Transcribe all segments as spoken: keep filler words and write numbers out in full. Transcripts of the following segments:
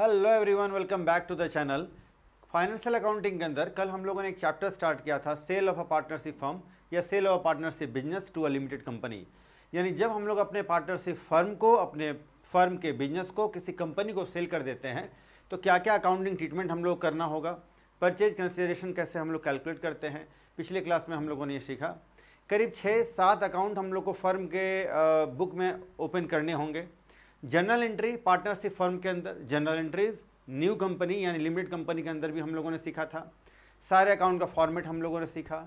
Hello everyone, welcome back to the channel. Financial accounting के अंदर कल हम लोगों ने एक चैप्टर स्टार्ट किया था, sale of a partnership firm या sale of a partnership business to a limited company. यानी जब हम लोग अपने पार्टनरशिप फर्म को, अपने फर्म के बिजनेस को किसी कंपनी को सेल कर देते हैं तो क्या क्या अकाउंटिंग ट्रीटमेंट हम लोग करना होगा, परचेज कंसिडरेशन कैसे हम लोग कैलकुलेट करते हैं। पिछले क्लास में हम लोगों ने ये सीखा। करीब छः सात अकाउंट हम लोग को फर्म के बुक में ओपन करने होंगे। जनरल एंट्री पार्टनरशिप फर्म के अंदर, जनरल एंट्रीज न्यू कंपनी यानी लिमिटेड कंपनी के अंदर भी हम लोगों ने सीखा था। सारे अकाउंट का फॉर्मेट हम लोगों ने सीखा।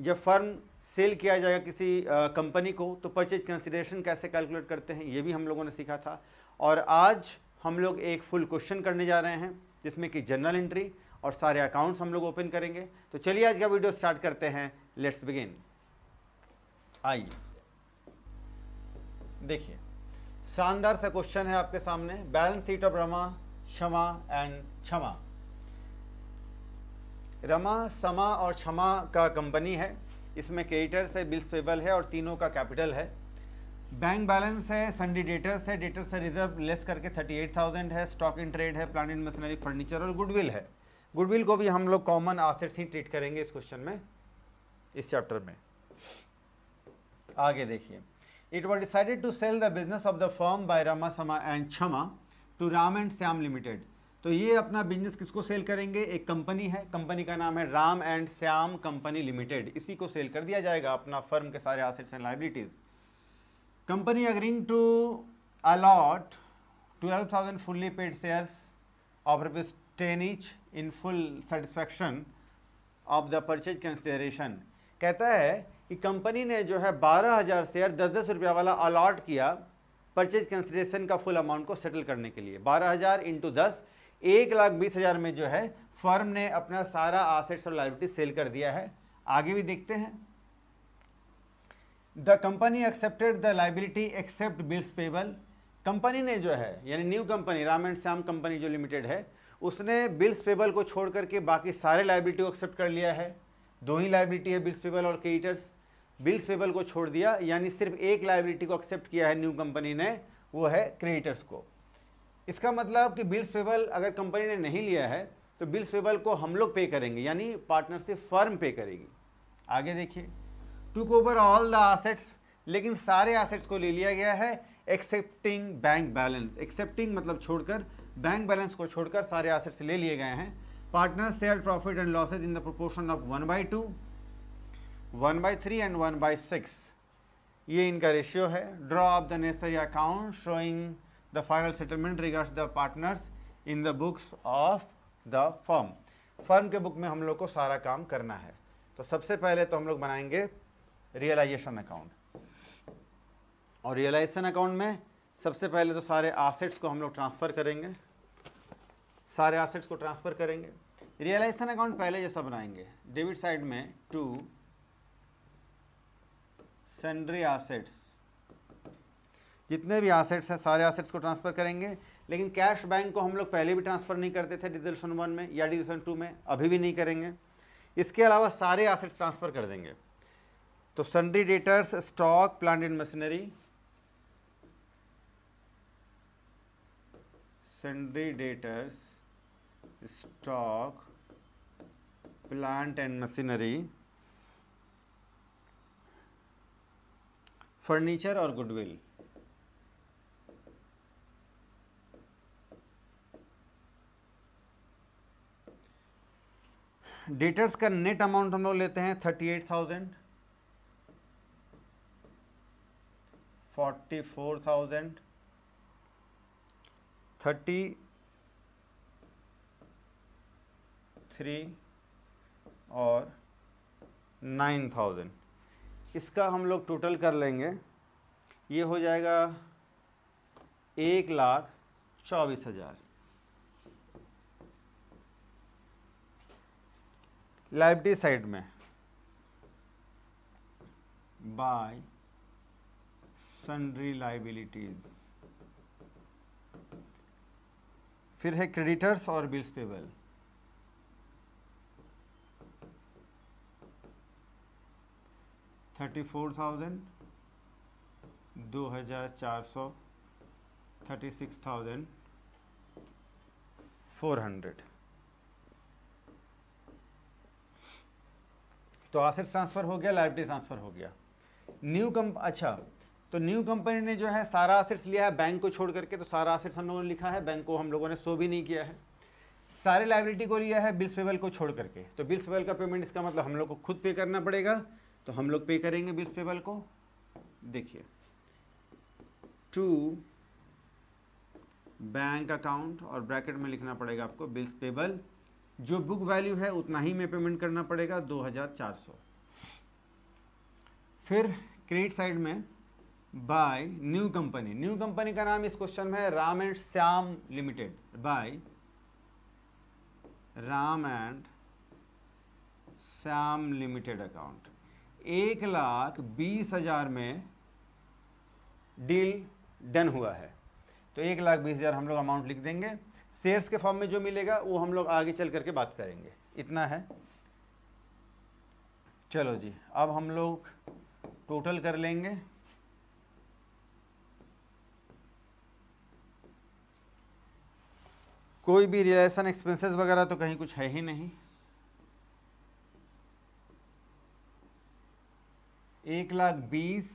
जब फर्म सेल किया जाएगा किसी कंपनी को तो परचेज कंसिडरेशन कैसे कैलकुलेट करते हैं ये भी हम लोगों ने सीखा था। और आज हम लोग एक फुल क्वेश्चन करने जा रहे हैं जिसमें कि जनरल एंट्री और सारे अकाउंट्स हम लोग ओपन करेंगे। तो चलिए आज का वीडियो स्टार्ट करते हैं, लेट्स बिगिन। आइए देखिए, शानदार सा क्वेश्चन है आपके सामने, balance sheet of Rama Sama and क्षमा। रमा समा और क्षमा का कंपनी है, इसमें क्रेडिटर्स है, बिल्स पेबल है और तीनों का कैपिटल है। बैंक बैलेंस है, सन्डी डेटर्स है, डेटर्स से रिजर्व लेस करके थर्टी एट थाउजेंड है, स्टॉक इन ट्रेड है, प्लांट एंड मशीनरी, फर्नीचर और गुडविल है। गुडविल को भी हम लोग कॉमन एसेट्स ही ट्रीट करेंगे इस क्वेश्चन में, इस चैप्टर में। आगे देखिए, it was decided to sell the business of the firm by Rama Sama and Kshama to Ram and Shyam limited. तो ये अपना बिजनेस किसको सेल करेंगे, एक कंपनी है, कंपनी का नाम है Ram and Shyam company limited, इसी को सेल कर दिया जाएगा, अपना फर्म के सारे assets and liabilities. Company agreeing to allot twelve thousand fully paid shares of rupees ten each in full satisfaction of the purchase consideration. कहता है कि कंपनी ने जो है बारह हज़ार शेयर दस दस रुपया वाला अलॉट किया परचेज कंसिडरेशन का फुल अमाउंट को सेटल करने के लिए। बारह हज़ार इंटू दस एक लाख बीस हज़ार में जो है फर्म ने अपना सारा एसेट्स और लायबिलिटी सेल कर दिया है। आगे भी देखते हैं, the company accepted the liability accept bills payable. Company ने जो है, यानी new company Ram and Shyam company जो लिमिटेड है, उसने बिल्स पेबल को छोड़ करके बाकी सारे लाइबिलिटी को एक्सेप्ट कर लिया है। दो ही लाइबिलिटी है, बिल्स पेबल और क्रेडिटर्स। बिल्स पेबल को छोड़ दिया, यानी सिर्फ एक लाइबिलिटी को एक्सेप्ट किया है न्यू कंपनी ने, वो है क्रेडिटर्स को। इसका मतलब कि बिल्स पेबल अगर कंपनी ने नहीं लिया है तो बिल्स पेबल को हम लोग पे करेंगे, यानी पार्टनरशिप फर्म पे करेगी। आगे देखिए, took over all the assets, लेकिन सारे एसेट्स को ले लिया गया है, एक्सेप्टिंग बैंक बैलेंस। एक्सेप्टिंग मतलब छोड़कर, बैंक बैलेंस को छोड़कर सारे एसेट्स ले लिए गए हैं। Partner share profit and losses in the proportion of one by two, one by three and one by six, ये इनका रेशियो है। Draw up the necessary account showing the final settlement regards the partners in the books of the firm. Firm के book में हम लोग को सारा काम करना है। तो सबसे पहले तो हम लोग बनाएंगे रियलाइजेशन अकाउंट, और रियलाइजेशन अकाउंट में सबसे पहले तो सारे एसेट्स को हम लोग ट्रांसफ़र करेंगे, सारे एसेट्स को ट्रांसफ़र करेंगे। रियलाइजेशन अकाउंट पहले जैसा बनाएंगे, डेबिट साइड में टू सन्ड्री एसेट्स, जितने भी एसेट्स हैं सारे एसेट्स को ट्रांसफ़र करेंगे। लेकिन कैश बैंक को हम लोग पहले भी ट्रांसफ़र नहीं करते थे डिजोल्यूशन वन में या डिजोल्यूशन टू में, अभी भी नहीं करेंगे। इसके अलावा सारे एसेट्स ट्रांसफ़र कर देंगे। तो sundry debtors, stock, plant and machinery, sundry debtors, stock, plant and machinery, furniture और गुडविल, डेटर्स का नेट अमाउंट हम लोग लेते हैं thirty eight thousand, forty four thousand, thirty three और नाइन थाउजेंड, इसका हम लोग टोटल कर लेंगे। ये हो जाएगा एक लाख चौबीस हज़ार। लाइबिलिटी साइड में बाय सन्ड्री लाइबिलिटीज, फिर है क्रेडिटर्स और bills payable. Thirty four thousand, दो हज़ार चार सौ, thirty six thousand, four hundred. तो आसेट ट्रांसफर हो गया, लायबिलिटी ट्रांसफर हो गया। न्यू कंप अच्छा तो न्यू कंपनी ने जो है सारा एसेट्स लिया है बैंक को छोड़ करके, तो सारा एसेट्स हम लोगों ने लिखा है, बैंक को हम लोगों ने शो भी नहीं किया है। सारे लायबिलिटी को लिया है बिल्स पेबल को छोड़ करके, तो बिल्स पेबल का पेमेंट इसका मतलब हम लोग को खुद पे करना पड़ेगा, तो हम लोग पे करेंगे बिल्स पेबल को। देखिए टू बैंक अकाउंट और ब्रैकेट में लिखना पड़ेगा आपको बिल्स पेबल, जो बुक वैल्यू है उतना ही में पेमेंट करना पड़ेगा दो हज़ार चार सौ। फिर क्रेडिट साइड में by new company, new company का नाम इस क्वेश्चन में है Ram and Shyam limited, by Ram and Shyam limited account एक लाख बीस हजार में डील डन हुआ है, तो एक लाख बीस हजार हम लोग अमाउंट लिख देंगे। शेयर्स के फॉर्म में जो मिलेगा वो हम लोग आगे चल करके बात करेंगे, इतना है। चलो जी अब हम लोग टोटल कर लेंगे। कोई भी रियलाइजेशन एक्सपेंसेस वगैरह तो कहीं कुछ है ही नहीं। एक लाख बीस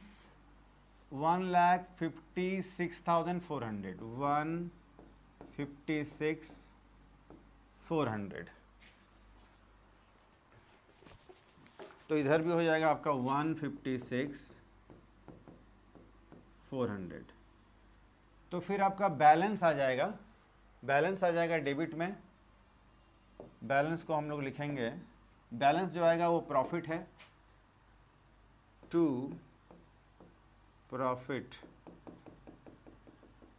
one lakh fifty six thousand four hundred one fifty six four hundred तो इधर भी हो जाएगा आपका one fifty six four hundred तो फिर आपका बैलेंस आ जाएगा, बैलेंस आ जाएगा डेबिट में। बैलेंस को हम लोग लिखेंगे, बैलेंस जो आएगा वो प्रॉफिट है, to profit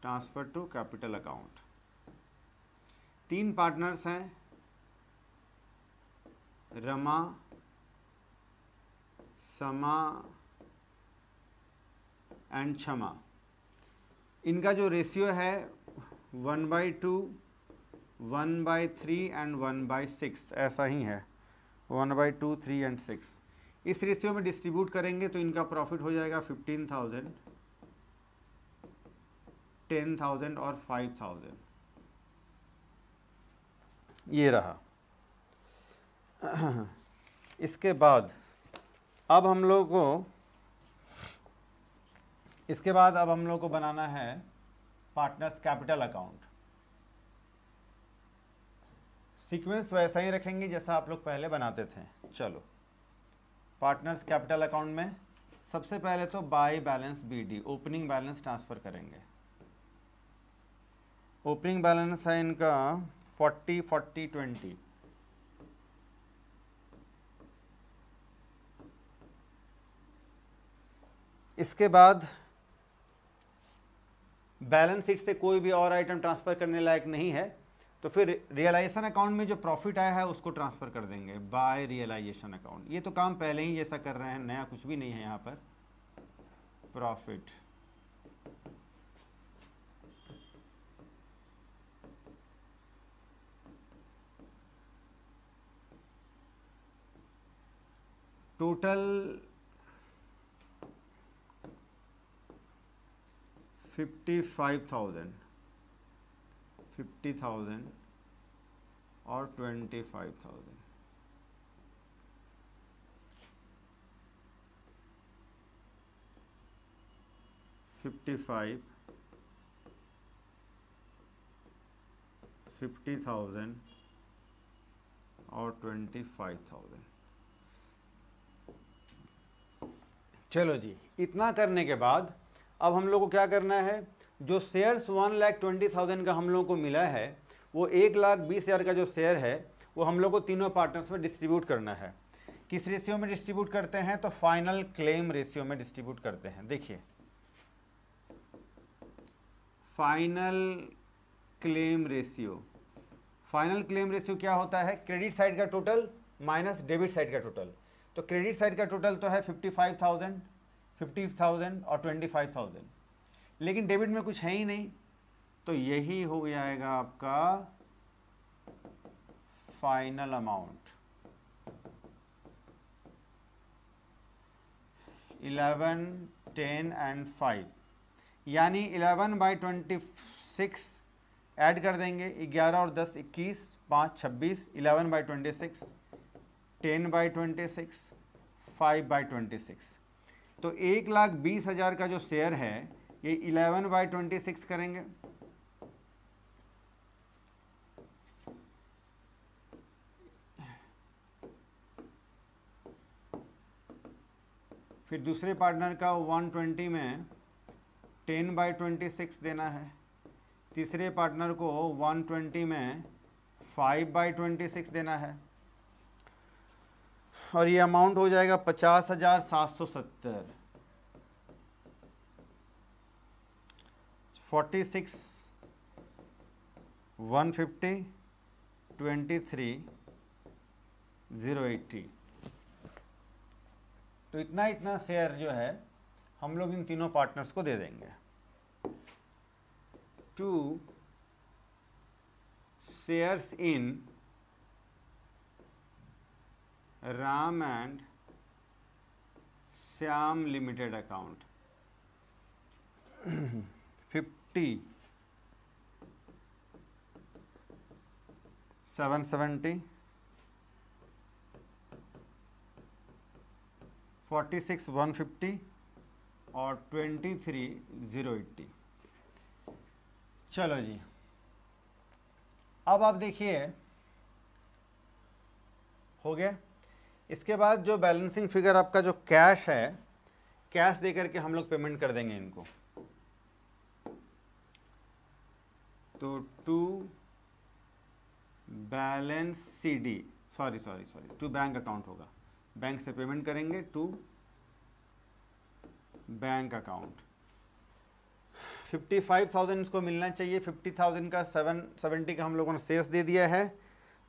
transfer to capital account. तीन पार्टनर्स हैं रमा समा एंड क्षमा, इनका जो रेशियो है one by two one by three and one by six ऐसा ही है, one by two three and six. इस रेशियो में डिस्ट्रीब्यूट करेंगे तो इनका प्रॉफिट हो जाएगा फिफ्टीन थाउजेंड टेन थाउजेंड और फाइव थाउजेंड ये रहा। इसके बाद अब हम लोग को इसके बाद अब हम लोग को बनाना है पार्टनर्स कैपिटल अकाउंट। सीक्वेंस वैसा ही रखेंगे जैसा आप लोग पहले बनाते थे। चलो पार्टनर्स कैपिटल अकाउंट में सबसे पहले तो by balance BD opening balance transfer करेंगे। ओपनिंग बैलेंस है इनका फोर्टी फोर्टी ट्वेंटी, इसके बाद बैलेंस शीट से कोई भी और आइटम ट्रांसफर करने लायक नहीं है, तो फिर रियलाइजेशन अकाउंट में जो प्रॉफिट आया है उसको ट्रांसफ़र कर देंगे बाय रियलाइजेशन अकाउंट। ये तो काम पहले ही जैसा कर रहे हैं, नया कुछ भी नहीं है यहाँ पर। Profit total fifty five thousand fifty thousand और twenty five thousand fifty five fifty thousand और ट्वेंटी फाइव थाउजेंड चलो जी इतना करने के बाद अब हम लोग को क्या करना है, जो shares one lakh twenty thousand का हम लोगों को मिला है वो एक लाख बीस हज़ार का जो शेयर है वो हम लोग को तीनों पार्टनर्स में डिस्ट्रीब्यूट करना है। किस रेशियो में डिस्ट्रीब्यूट करते हैं, तो फाइनल क्लेम रेशियो में डिस्ट्रीब्यूट करते हैं। देखिए final claim ratio, final claim ratio क्या होता है, क्रेडिट साइड का टोटल माइनस डेबिट साइड का टोटल। तो क्रेडिट साइड का टोटल तो है fifty five thousand fifty thousand और ट्वेंटी फाइव थाउजेंड लेकिन डेबिट में कुछ है ही नहीं, तो यही हो जाएगा आपका final amount eleven ten and five यानी eleven by twenty six add कर देंगे ग्यारह और दस इक्कीस, पाँच छब्बीस, eleven by twenty six, ten by twenty six, five by twenty six. तो एक लाख बीस हज़ार का जो शेयर है ये इलेवन बाई ट्वेंटी सिक्स करेंगे, फिर दूसरे पार्टनर का एक सौ बीस में टेन बाई ट्वेंटी सिक्स देना है, तीसरे पार्टनर को एक सौ बीस में फाइव बाई ट्वेंटी सिक्स देना है, और ये अमाउंट हो जाएगा पचास हज़ार सात सौ सत्तर, forty six one fifty twenty three zero eighty. तो इतना इतना शेयर जो है हम लोग इन तीनों पार्टनर्स को दे देंगे, to shares in Ram and Shyam limited account fifty seven seventy forty six one fifty और ट्वेंटी थ्री ज़ीरो एट्टी। चलो जी, अब आप देखिए हो गया। इसके बाद जो बैलेंसिंग फिगर आपका जो कैश है, कैश दे करके हम लोग पेमेंट कर देंगे इनको। तो to balance C D sorry sorry sorry to bank account होगा, बैंक से पेमेंट करेंगे टू बैंक अकाउंट। पचपन हज़ार इसको मिलना चाहिए, पचास हज़ार का सात सौ सत्तर का हम लोगों ने शेष दे दिया है,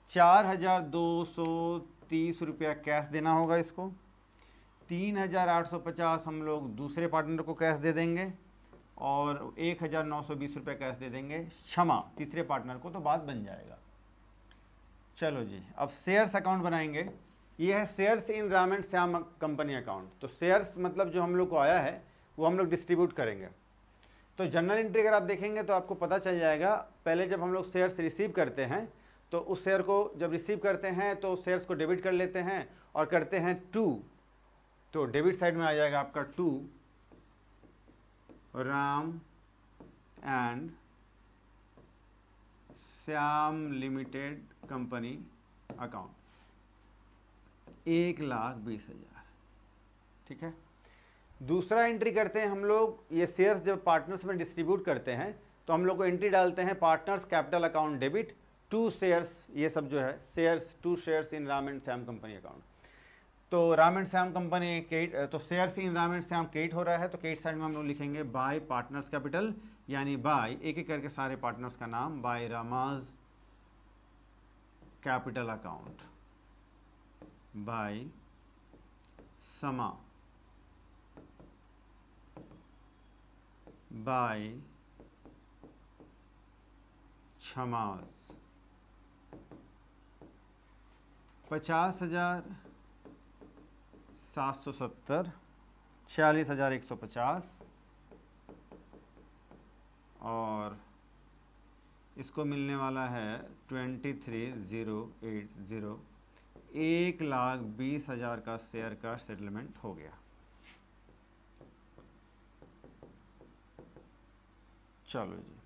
चार हज़ार दो सौ तीस रुपया कैश देना होगा इसको, तीन हज़ार आठ सौ पचास हम लोग दूसरे पार्टनर को कैश दे देंगे और एक हज़ार नौ सौ बीस रुपया कैश दे देंगे क्षमा तीसरे पार्टनर को, तो बात बन जाएगा। चलो जी, अब शेयर्स अकाउंट बनाएंगे। ये है shares in Ram and Shyam company account. तो शेयर्स मतलब जो हम लोग को आया है वो हम लोग डिस्ट्रीब्यूट करेंगे। तो जनरल एंट्री अगर आप देखेंगे तो आपको पता चल जाएगा, पहले जब हम लोग शेयर्स रिसीव करते हैं तो उस शेयर को जब रिसीव करते हैं तो शेयर्स को डेबिट कर लेते हैं और करते हैं टू, तो डेबिट साइड में आ जाएगा आपका to Ram and Shyam limited company account एक लाख बीस हजार। ठीक है, दूसरा एंट्री करते हैं हम लोग, ये शेयर्स जब पार्टनर्स में डिस्ट्रीब्यूट करते हैं तो हम लोग को एंट्री डालते हैं partners capital account debit to shares, ये सब जो है shares to shares in Ram and Shyam company account. तो Ram and Shyam company credit, तो shares in Ram and Shyam credit हो रहा है, तो क्रेडिट साइड में हम लोग लिखेंगे बाय पार्टनर्स कैपिटल, यानी बाय एक एक करके सारे पार्टनर्स का नाम, by Rama's capital account, by Sama, by Kshama's, पचास हज़ार सात सौ सत्तर, छियालीस हज़ार एक सौ पचास, और इसको मिलने वाला है twenty three zero eight zero. एक लाख बीस हज़ार का शेयर का सेटलमेंट हो गया। चलो जी,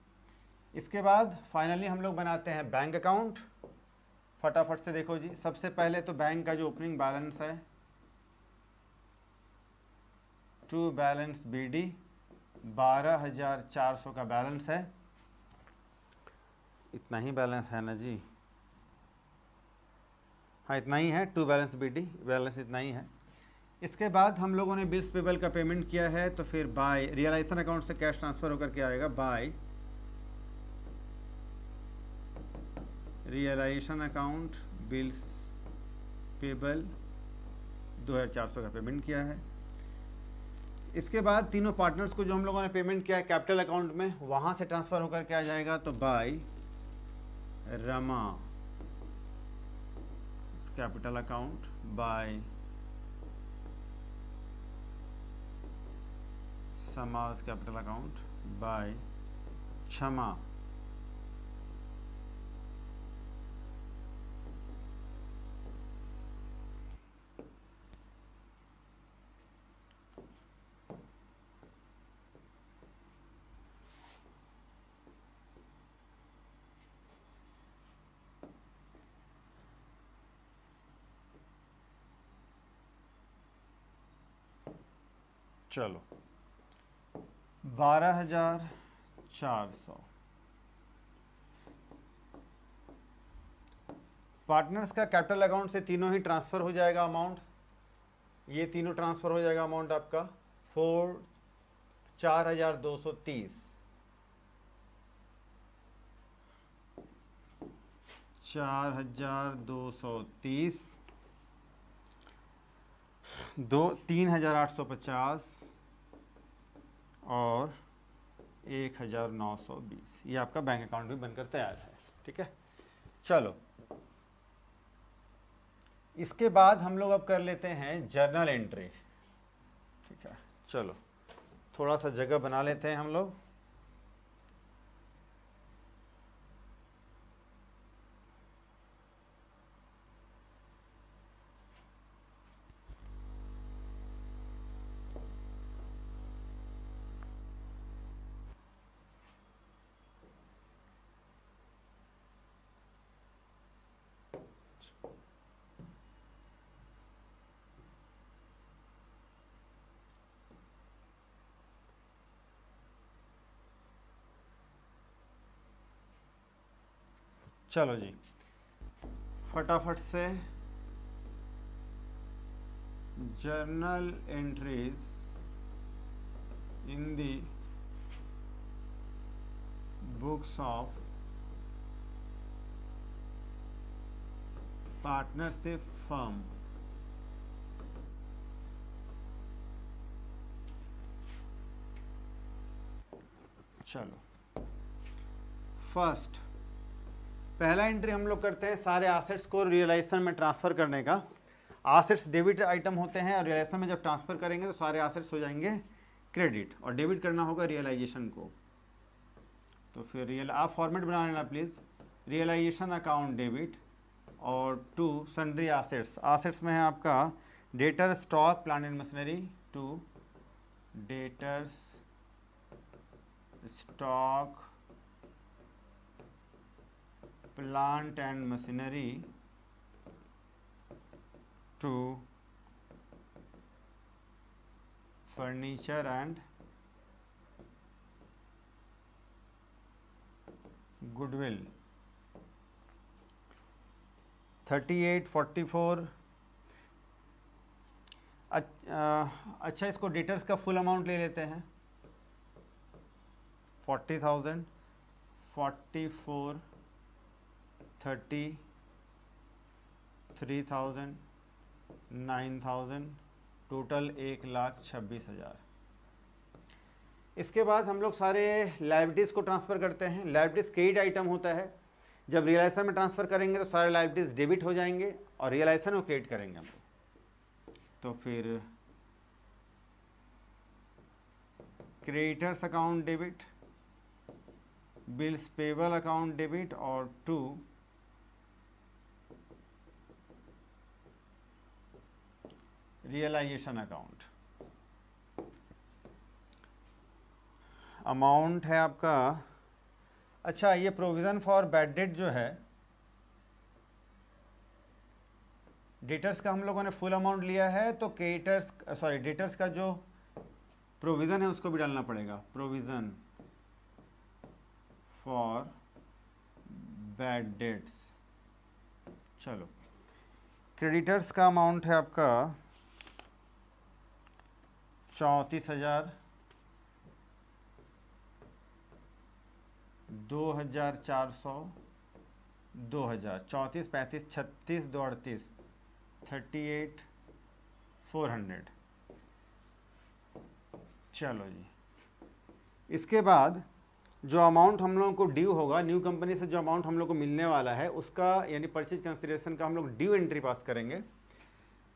इसके बाद फाइनली हम लोग बनाते हैं बैंक अकाउंट। फटाफट से देखो जी, सबसे पहले तो बैंक का जो ओपनिंग बैलेंस है, टू बैलेंस बी डी बारह हजार चार सौ का बैलेंस है, इतना ही बैलेंस है ना जी, हाँ इतना ही है, to balance B D balance इतना ही है। इसके बाद हम लोगों ने बिल्स पेबल का पेमेंट किया है, तो फिर बाय रियलाइजेशन अकाउंट से कैश ट्रांसफर होकर के आएगा by realisation account bills payable दो हज़ार चार सौ का पेमेंट किया है। इसके बाद तीनों पार्टनर्स को जो हम लोगों ने पेमेंट किया है कैपिटल अकाउंट में, वहाँ से ट्रांसफ़र होकर के आ जाएगा, तो by Rama capital account, by Sama's capital account, by Kshama चलो बारह हजार चार सौ पार्टनर्स का कैपिटल अकाउंट से तीनों ही ट्रांसफर हो जाएगा अमाउंट, ये तीनों ट्रांसफर हो जाएगा अमाउंट आपका फोर चार हजार दो सौ तीस चार हजार दो सौ तीस दो तीन हजार आठ सौ पचास और एक हजार नौ सौ बीस ये आपका बैंक अकाउंट भी बनकर तैयार है। ठीक है चलो इसके बाद हम लोग अब कर लेते हैं जर्नल एंट्री। ठीक है चलो थोड़ा सा जगह बना लेते हैं हम लोग। चलो जी फटाफट से journal entries in the books of partnership firm. चलो फर्स्ट पहला एंट्री हम लोग करते हैं सारे एसेट्स को रियलाइजेशन में ट्रांसफ़र करने का। एसेट्स डेबिट आइटम होते हैं और रियलाइजेशन में जब ट्रांसफ़र करेंगे तो सारे एसेट्स हो जाएंगे क्रेडिट और डेबिट करना होगा रियलाइजेशन को। तो फिर रियल आप फॉर्मेट बना लेना प्लीज़, रियलाइजेशन अकाउंट डेबिट और टू सन्ड्री एसेट्स। एसेट्स में है आपका debtor stock plant and machinery to debtors stock plant and machinery to furniture and goodwill thirty eight forty four. अच्छा इसको डेटर्स का फुल अमाउंट ले लेते हैं forty thousand forty four, thirty, three thousand, nine thousand, total एक लाख छब्बीस हज़ार। इसके बाद हम लोग सारे लायबिलिटीज़ को ट्रांसफ़र करते हैं। लायबिलिटीज़ क्रेडिट आइटम होता है, जब रियलाइजेशन में ट्रांसफ़र करेंगे तो सारे लायबिलिटीज़ डेबिट हो जाएंगे और रियलाइजेशन को क्रेडिट करेंगे हम लोग। तो फिर creditors account debit, bills payable account debit और टू रियलाइजेशन अकाउंट। अमाउंट है आपका, अच्छा ये प्रोविज़न फॉर बैड डेट जो है डेटर्स का हम लोगों ने फुल अमाउंट लिया है तो क्रेडिटर्स सॉरी डेटर्स का जो प्रोविज़न है उसको भी डालना पड़ेगा, प्रोविज़न फॉर बैड डेट्स। चलो क्रेडिटर्स का अमाउंट है आपका चौंतीस हज़ार दो हज़ार चार सौ दो हज़ार चौंतीस पैंतीस छत्तीस दो अड़तीस थर्टी एट फोर हंड्रेड। चलो जी इसके बाद जो अमाउंट हम लोगों को ड्यू होगा न्यू कंपनी से, जो अमाउंट हम लोग को मिलने वाला है उसका यानी परचेज कंसीडरेशन का हम लोग ड्यू एंट्री पास करेंगे।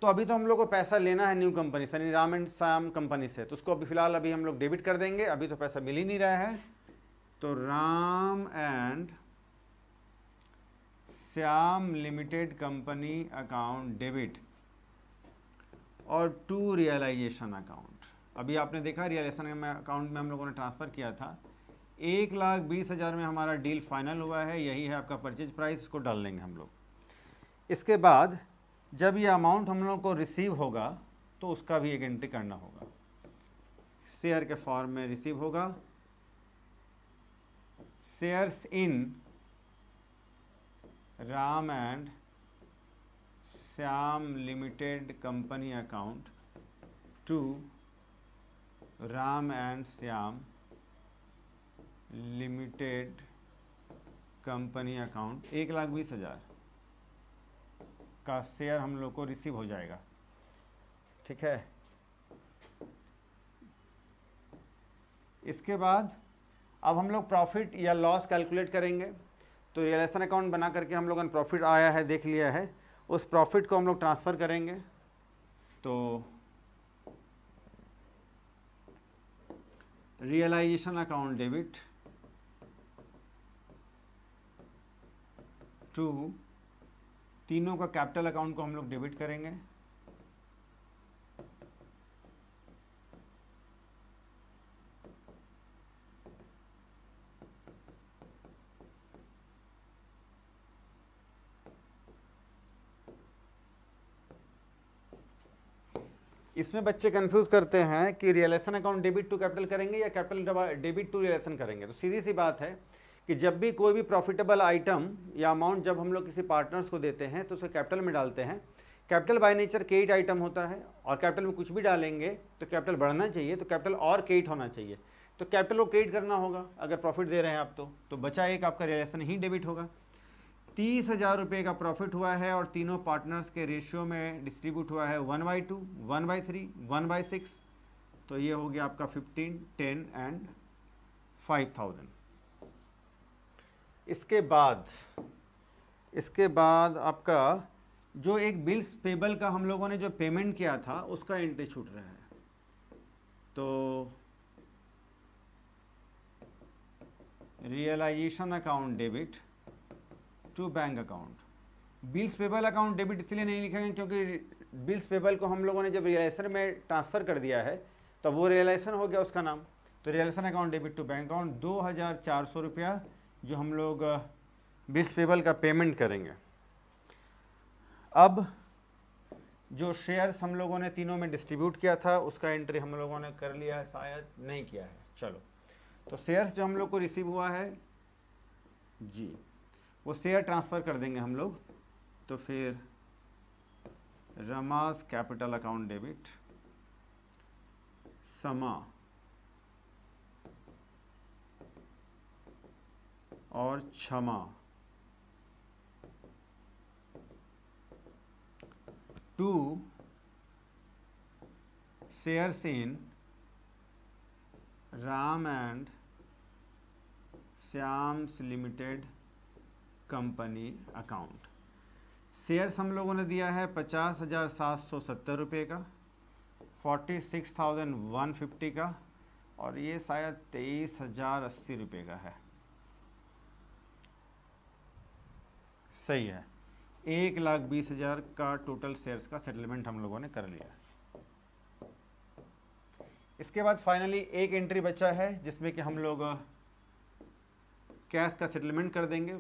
तो अभी तो हम लोग को पैसा लेना है न्यू कंपनी से यानी राम एंड श्याम कंपनी से, तो उसको अभी फिलहाल अभी हम लोग डेबिट कर देंगे, अभी तो पैसा मिल ही नहीं रहा है। तो Ram and Shyam limited company account debit और टू रियलाइजेशन अकाउंट। अभी आपने देखा रियलाइजेशन अकाउंट में हम लोगों ने ट्रांसफ़र किया था, एक लाख बीस हज़ार में हमारा डील फाइनल हुआ है, यही है आपका परचेज प्राइस, इसको डाल लेंगे हम लोग। इसके बाद जब ये अमाउंट हम लोग को रिसीव होगा तो उसका भी एक एंट्री करना होगा। शेयर के फॉर्म में रिसीव होगा। Shares in Ram and Shyam limited company account to Ram and Shyam limited company account एक लाख बीस हज़ार का शेयर हम लोग को रिसीव हो जाएगा। ठीक है, इसके बाद अब हम लोग प्रॉफिट या लॉस कैलकुलेट करेंगे। तो रियलाइजेशन अकाउंट बना करके हम लोगों ने प्रॉफिट आया है देख लिया है, उस प्रॉफिट को हम लोग ट्रांसफ़र करेंगे। तो रियलाइजेशन अकाउंट डेबिट टू, तीनों का कैपिटल अकाउंट को हम लोग डेबिट करेंगे। इसमें बच्चे कंफ्यूज करते हैं कि realisation account debit to capital करेंगे या कैपिटल डेबिट टू रियलाइजेशन करेंगे। तो सीधी सी बात है कि जब भी कोई भी प्रॉफिटेबल आइटम या अमाउंट जब हम लोग किसी पार्टनर्स को देते हैं तो उसे कैपिटल में डालते हैं। Capital by nature credit item होता है और कैपिटल में कुछ भी डालेंगे तो कैपिटल बढ़ना चाहिए, तो कैपिटल और क्रेडिट होना चाहिए। तो कैपिटल को क्रेडिट करना होगा अगर प्रॉफिट दे रहे हैं आप तो, तो बचा एक आपका रियलाइजेशन ही डेबिट होगा। तीस हज़ार रुपये का प्रॉफिट हुआ है और तीनों पार्टनर्स के रेशियो में डिस्ट्रीब्यूट हुआ है one by two, one by three, one by six. तो ये हो गया आपका fifteen, ten and five thousand. इसके बाद इसके बाद आपका जो एक बिल्स पेबल का हम लोगों ने जो पेमेंट किया था उसका एंट्री छूट रहा है। तो realisation account debit to bank account, bills payable account debit इसलिए नहीं लिखेंगे क्योंकि बिल्स पेबल को हम लोगों ने जब रियलाइजेशन में ट्रांसफ़र कर दिया है तो वो रियलाइजेशन हो गया उसका नाम। तो realisation account debit to bank account दो हज़ार चार सौ रुपया जो हम लोग बिल्स पेबल का पेमेंट करेंगे। अब जो शेयर्स हम लोगों ने तीनों में डिस्ट्रीब्यूट किया था उसका एंट्री हम लोगों ने कर लिया है, शायद नहीं किया है। चलो, तो शेयर्स जो हम लोग को रिसीव हुआ है जी वो शेयर ट्रांसफ़र कर देंगे हम लोग। तो फिर रमास कैपिटल अकाउंट डेबिट समा और Kshama, to shares in Ram and Shyam's limited company account. Shares हम लोगों ने दिया है पचास हज़ार सात सौ सत्तर रुपये का, forty six thousand one fifty का और ये शायद तेईस हज़ार अस्सी रुपये का है। सही है, एक लाख बीस हज़ार का टोटल शेयर्स का सेटलमेंट हम लोगों ने कर लिया। इसके बाद फाइनली एक एंट्री बचा है जिसमें कि हम लोग कैश का सेटलमेंट कर देंगे।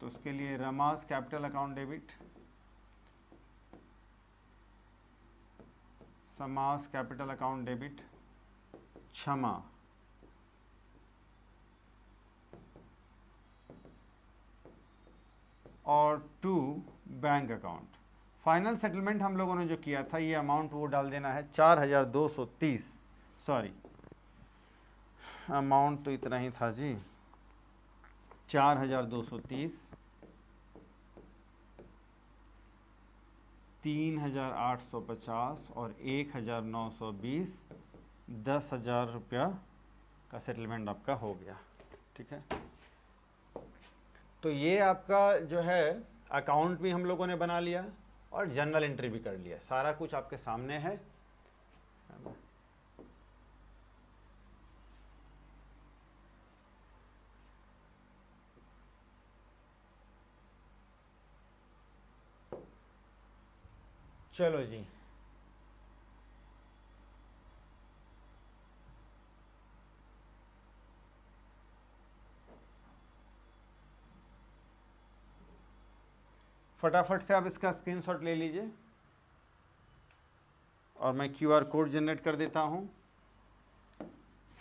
तो उसके लिए Rama's capital account debit Sama's capital account debit Kshama, और to bank account. Final settlement हम लोगों ने जो किया था ये अमाउंट वो डाल देना है चार हज़ार दो सौ तीस, सॉरी अमाउंट तो इतना ही था जी, चार हजार दो सौ तीस, तीन हजार आठ सौ पचास और एक हजार नौ सौ बीस, दस हजार रुपया का सेटलमेंट आपका हो गया। ठीक है, तो ये आपका जो है अकाउंट भी हम लोगों ने बना लिया और जनरल एंट्री भी कर लिया, सारा कुछ आपके सामने है। चलो जी, फटाफट से आप इसका स्क्रीनशॉट ले लीजिए और मैं क्यूआर कोड जनरेट कर देता हूँ।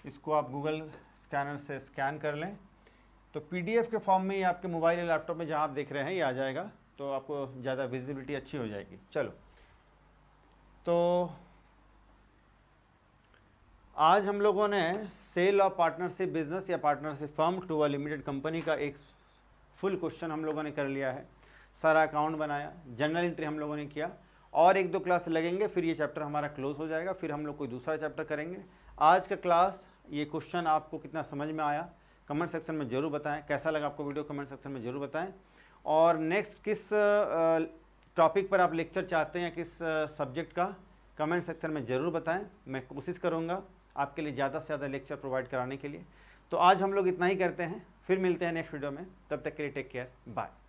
इसको आप गूगल स्कैनर से स्कैन कर लें तो पीडीएफ के फॉर्म में ये आपके मोबाइल या लैपटॉप में जहाँ आप देख रहे हैं ये आ जाएगा, तो आपको ज़्यादा विजिबिलिटी अच्छी हो जाएगी। चलो, तो आज हम लोगों ने सेल ऑफ पार्टनरशिप बिजनेस या partnership firm to a limited company का एक फुल क्वेश्चन हम लोगों ने कर लिया है, सारा अकाउंट बनाया, जनरल एंट्री हम लोगों ने किया, और एक दो क्लास लगेंगे फिर ये चैप्टर हमारा क्लोज हो जाएगा, फिर हम लोग कोई दूसरा चैप्टर करेंगे। आज का क्लास ये क्वेश्चन आपको कितना समझ में आया कमेंट सेक्शन में ज़रूर बताएं, कैसा लगा आपको वीडियो कमेंट सेक्शन में ज़रूर बताएं, और नेक्स्ट किस टॉपिक पर आप लेक्चर चाहते हैं या किस सब्जेक्ट का कमेंट सेक्शन में ज़रूर बताएं। मैं कोशिश करूँगा आपके लिए ज़्यादा से ज़्यादा लेक्चर प्रोवाइड कराने के लिए। तो आज हम लोग इतना ही करते हैं, फिर मिलते हैं नेक्स्ट वीडियो में, तब तक के लिए टेक केयर, बाय।